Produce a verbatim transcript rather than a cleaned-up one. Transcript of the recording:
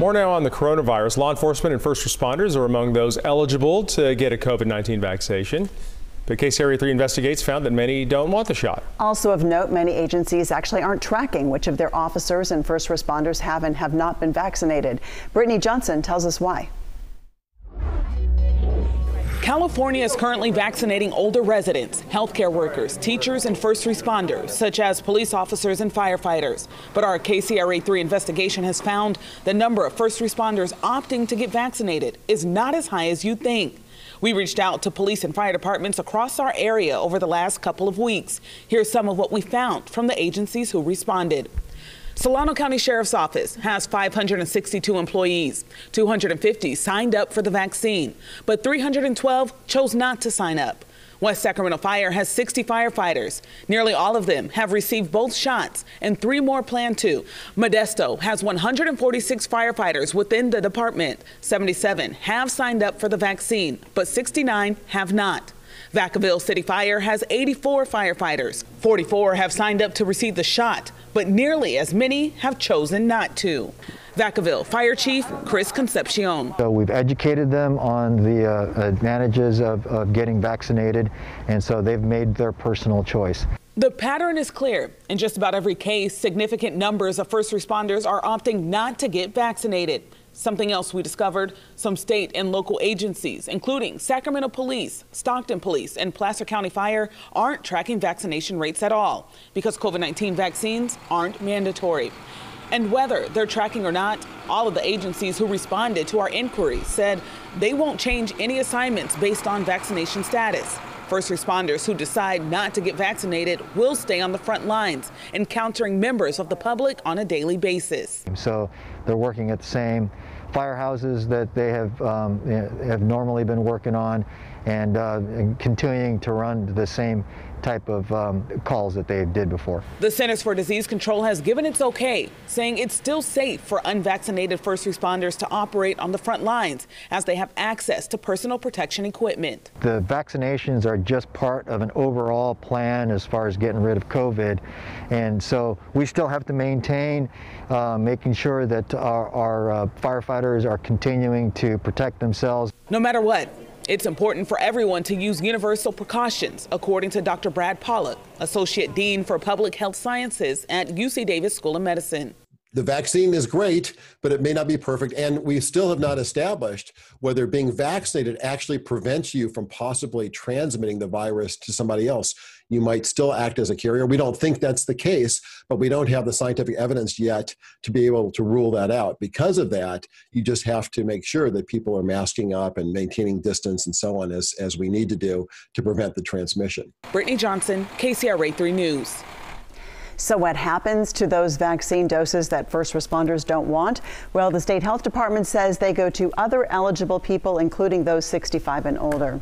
More now on the coronavirus. Law enforcement and first responders are among those eligible to get a COVID nineteen vaccination. But K C R A three investigates found that many don't want the shot. Also of note, many agencies actually aren't tracking which of their officers and first responders have and have not been vaccinated. Brittany Johnson tells us why. California is currently vaccinating older residents, healthcare workers, teachers, and first responders, such as police officers and firefighters. But our K C R A three investigation has found the number of first responders opting to get vaccinated is not as high as you think. We reached out to police and fire departments across our area over the last couple of weeks. Here's some of what we found from the agencies who responded. Solano County Sheriff's Office has five hundred sixty-two employees. two hundred fifty signed up for the vaccine, but three hundred twelve chose not to sign up. West Sacramento Fire has sixty firefighters. Nearly all of them have received both shots and three more plan to. Modesto has one hundred forty-six firefighters within the department. seventy-seven have signed up for the vaccine, but sixty-nine have not. Vacaville City Fire has eighty-four firefighters. forty-four have signed up to receive the shot, but nearly as many have chosen not to. Vacaville Fire Chief Chris Concepcion. So we've educated them on the uh, advantages of, of getting vaccinated, and so they've made their personal choice. The pattern is clear. In just about every case, significant numbers of first responders are opting not to get vaccinated. Something else we discovered, some state and local agencies, including Sacramento Police, Stockton Police, and Placer County Fire, aren't tracking vaccination rates at all because COVID nineteen vaccines aren't mandatory. And whether they're tracking or not, all of the agencies who responded to our inquiry said they won't change any assignments based on vaccination status. First responders who decide not to get vaccinated will stay on the front lines, encountering members of the public on a daily basis. So they're working at the same firehouses that they have, um, have normally been working on, and, uh, and continuing to run the same type of um, calls that they did before. The Centers for Disease Control has given its okay, saying it's still safe for unvaccinated first responders to operate on the front lines as they have access to personal protection equipment. The vaccinations are just part of an overall plan as far as getting rid of COVID, and so we still have to maintain uh, making sure that our, our uh, firefighters are continuing to protect themselves. No matter what, it's important for everyone to use universal precautions, according to Doctor Brad Pollock, Associate Dean for Public Health Sciences at U C Davis School of Medicine. The vaccine is great, but it may not be perfect, and we still have not established whether being vaccinated actually prevents you from possibly transmitting the virus to somebody else. You might still act as a carrier. We don't think that's the case, but we don't have the scientific evidence yet to be able to rule that out. Because of that, you just have to make sure that people are masking up and maintaining distance and so on, as, as we need to do to prevent the transmission. Brittany Johnson, K C R A three News. So what happens to those vaccine doses that first responders don't want? Well, the state health department says they go to other eligible people, including those sixty-five and older.